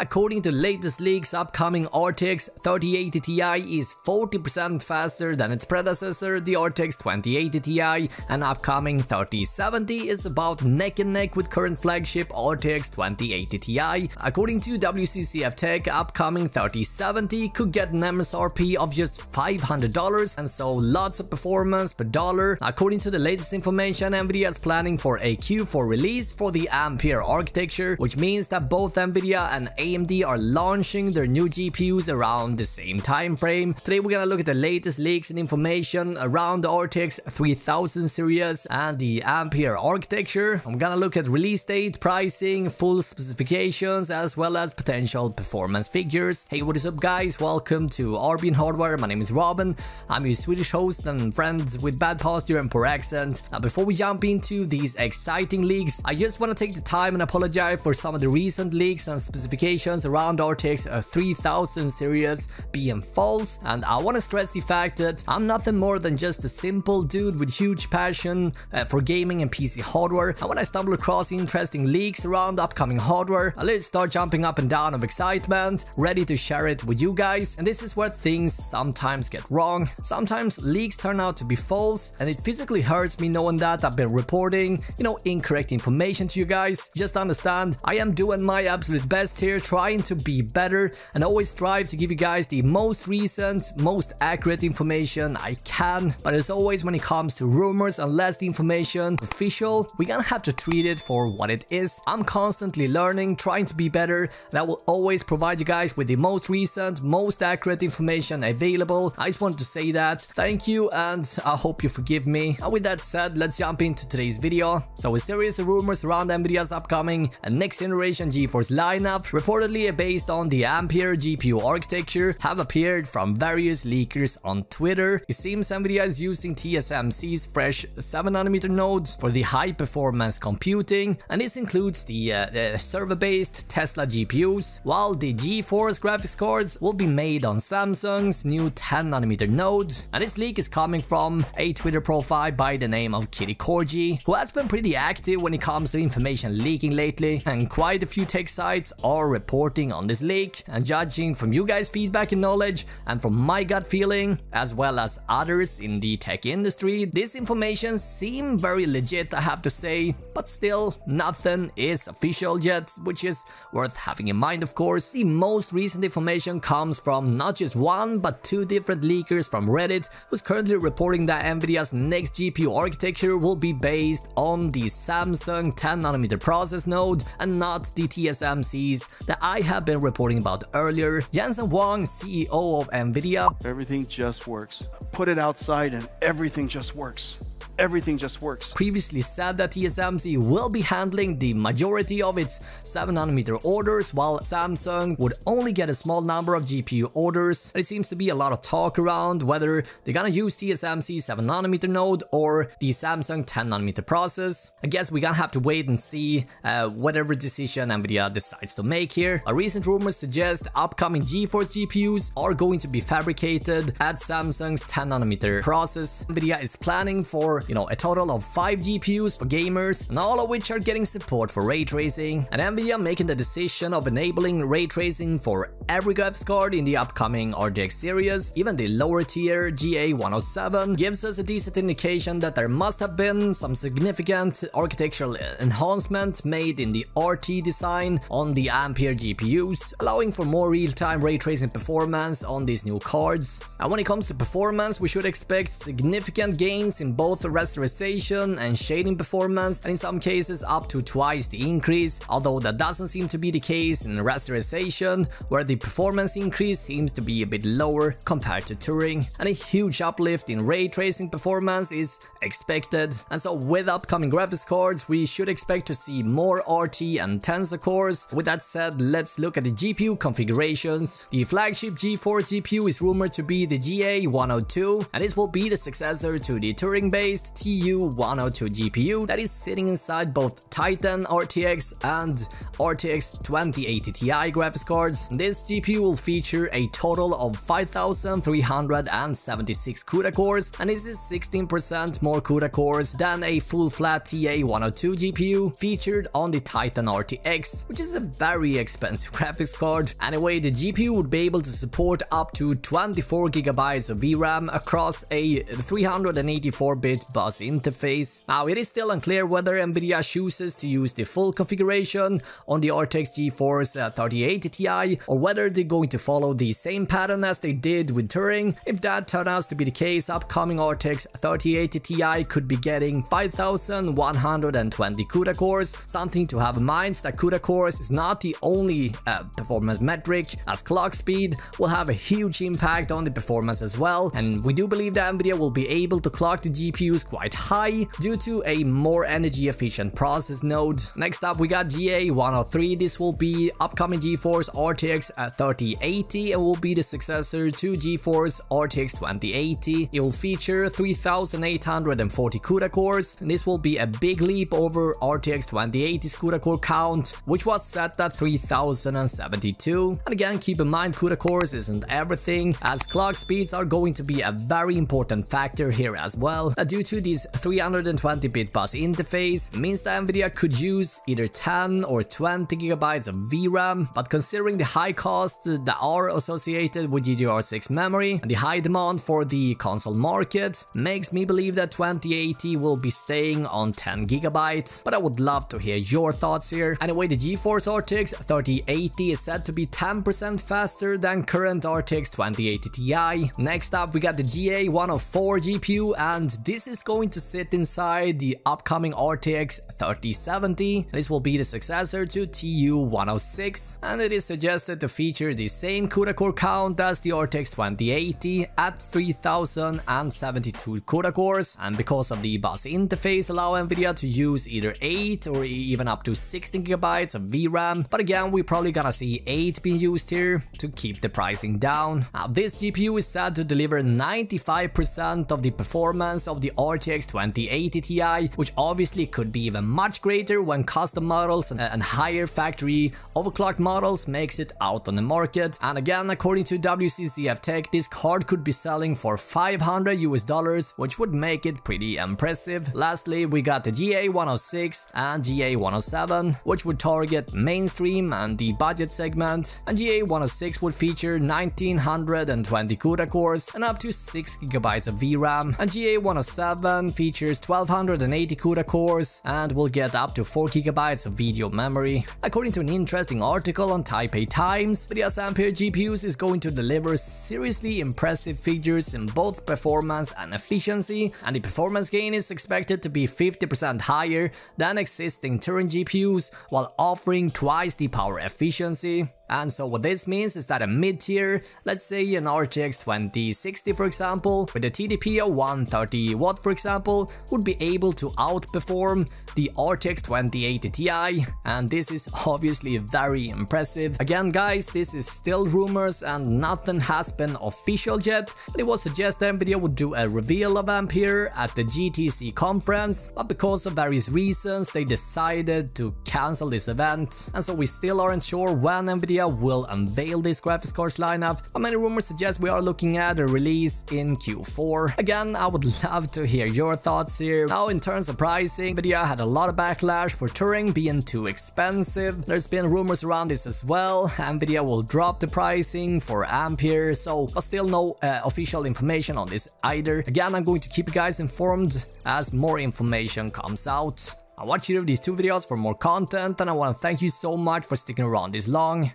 According to latest leaks, upcoming RTX 3080 Ti is 40% faster than its predecessor, the RTX 2080 Ti, and upcoming 3070 is about neck and neck with current flagship RTX 2080 Ti. According to WCCF Tech, upcoming 3070 could get an MSRP of just $500, and so lots of performance per dollar. According to the latest information, NVIDIA is planning for a Q4 release for the Ampere architecture, which means that both NVIDIA and AMD are launching their new GPUs around the same time frame. Today we're gonna look at the latest leaks and information around the RTX 3000 series and the Ampere architecture. I'm gonna look at release date, pricing, full specifications, as well as potential performance figures. Hey, what is up guys? Welcome to RBN Hardware. My name is Robin. I'm your Swedish host and friend with bad posture and poor accent. Now, before we jump into these exciting leaks, I just wanna take the time and apologize for some of the recent leaks and specifications around RTX 3000 series being false, and I want to stress the fact that I'm nothing more than just a simple dude with huge passion for gaming and PC hardware, and when I stumble across interesting leaks around upcoming hardware, I literally start jumping up and down of excitement, ready to share it with you guys. And this is where things sometimes get wrong. Sometimes leaks turn out to be false, and it physically hurts me knowing that I've been reporting, you know, incorrect information to you guys. Just understand, I am doing my absolute best here, trying to be better and always strive to give you guys the most recent, most accurate information I can. But as always, when it comes to rumors, unless the information is official, we're gonna have to treat it for what it is. I'm constantly learning, trying to be better, and I will always provide you guys with the most recent, most accurate information available. I just want to say that. Thank you, and I hope you forgive me. And with that said, let's jump into today's video. So a series of rumors around NVIDIA's upcoming and next generation GeForce line, reportedly based on the Ampere GPU architecture, have appeared from various leakers on Twitter. It seems NVIDIA is using TSMC's fresh 7nm node for the high-performance computing, and this includes the server-based Tesla GPUs, while the GeForce graphics cards will be made on Samsung's new 10nm node. And this leak is coming from a Twitter profile by the name of Kitty Corgi, who has been pretty active when it comes to information leaking lately, and quite a few tech sites are reporting on this leak. And judging from you guys' feedback and knowledge, and from my gut feeling, as well as others in the tech industry, this information seems very legit, I have to say. But still, nothing is official yet, which is worth having in mind, of course. The most recent information comes from not just one, but two different leakers from Reddit, who's currently reporting that NVIDIA's next GPU architecture will be based on the Samsung 10nm process node, and not the TSMC that I have been reporting about earlier. Jensen Wong, CEO of NVIDIA. Everything just works. Put it outside and everything just works. Everything just works. Previously said that TSMC will be handling the majority of its 7nm orders, while Samsung would only get a small number of GPU orders. It seems to be a lot of talk around whether they're gonna use TSMC 7nm node or the Samsung 10nm process. I guess we're gonna have to wait and see whatever decision NVIDIA decides to make here. A recent rumor suggests upcoming GeForce GPUs are going to be fabricated at Samsung's 10nm process. NVIDIA is planning for a total of 5 GPUs for gamers, and all of which are getting support for ray tracing. And NVIDIA making the decision of enabling ray tracing for every graphics card in the upcoming RTX series, even the lower tier GA107, gives us a decent indication that there must have been some significant architectural enhancement made in the RT design on the Ampere GPUs, allowing for more real-time ray tracing performance on these new cards. And when it comes to performance, we should expect significant gains in both rasterization and shading performance, and in some cases up to twice the increase, although that doesn't seem to be the case in rasterization, where the performance increase seems to be a bit lower compared to Turing. And a huge uplift in ray tracing performance is expected, and so with upcoming graphics cards we should expect to see more RT and tensor cores. With that said, let's look at the GPU configurations. The flagship GeForce GPU is rumored to be the GA102, and this will be the successor to the Turing-based TU102 GPU that is sitting inside both Titan RTX and RTX 2080 Ti graphics cards. This This GPU will feature a total of 5,376 CUDA cores, and this is 16% more CUDA cores than a full-flat TA102 GPU featured on the Titan RTX, which is a very expensive graphics card. Anyway, the GPU would be able to support up to 24 GB of VRAM across a 384-bit bus interface. Now, it is still unclear whether NVIDIA chooses to use the full configuration on the RTX GeForce 3080 Ti, or whether they're going to follow the same pattern as they did with Turing. If that turns out to be the case, upcoming RTX 3080 Ti could be getting 5,120 CUDA cores. Something to have in mind is that CUDA cores is not the only performance metric, as clock speed will have a huge impact on the performance as well, and we do believe that NVIDIA will be able to clock the GPUs quite high due to a more energy efficient process node. Next up, we got GA103. This will be upcoming GeForce RTX 3080 and will be the successor to GeForce RTX 2080. It will feature 3,840 CUDA cores, and this will be a big leap over RTX 2080's CUDA core count, which was set at 3,072. And again, keep in mind, CUDA cores isn't everything, as clock speeds are going to be a very important factor here as well. Due to this 320-bit bus interface, means that NVIDIA could use either 10 or 20 gigabytes of VRAM, but considering the high cost that are associated with DDR6 memory and the high demand for the console market, makes me believe that 2080 will be staying on 10 gigabytes. But I would love to hear your thoughts here. Anyway, the GeForce RTX 3080 is said to be 10% faster than current RTX 2080 Ti. Next up, we got the GA104 GPU, and this is going to sit inside the upcoming RTX 3070. This will be the successor to TU106, and it is suggested to feature the same CUDA core count as the RTX 2080 at 3,072 CUDA cores, and because of the bus interface, allow NVIDIA to use either 8 or even up to 16 GB of VRAM, but again, we're probably gonna see 8 being used here to keep the pricing down. Now, this GPU is said to deliver 95% of the performance of the RTX 2080 Ti, which obviously could be even much greater when custom models and higher factory overclocked models makes it out on the market. And again, according to WCCF Tech, this card could be selling for $500 US, which would make it pretty impressive. Lastly, we got the GA106 and GA107, which would target mainstream and the budget segment, and GA106 would feature 1920 CUDA cores and up to 6 GB of VRAM, and GA107 features 1280 CUDA cores and will get up to 4 GB of video memory. According to an interesting article on Taipei Times, NVIDIA's Ampere GPUs is going to deliver seriously impressive figures in both performance and efficiency, and the performance gain is expected to be 50% higher than existing Turing GPUs while offering twice the power efficiency. And so what this means is that a mid-tier, let's say an RTX 2060 for example, with a TDP of 130W for example, would be able to outperform the RTX 2080 Ti, and this is obviously very impressive. Again guys, this is still rumors and nothing has been official yet, but it was suggested NVIDIA would do a reveal of Ampere at the GTC conference, but because of various reasons they decided to cancel this event, and so we still aren't sure when NVIDIA will unveil this graphics cards lineup, but many rumors suggest we are looking at a release in Q4. Again, I would love to hear your thoughts here. Now, in terms of pricing, NVIDIA had a lot of backlash for Turing being too expensive. There's been rumors around this as well. NVIDIA will drop the pricing for Ampere, so but still no official information on this either. Again, I'm going to keep you guys informed as more information comes out. I watch either of these two videos for more content, and I want to thank you so much for sticking around this long.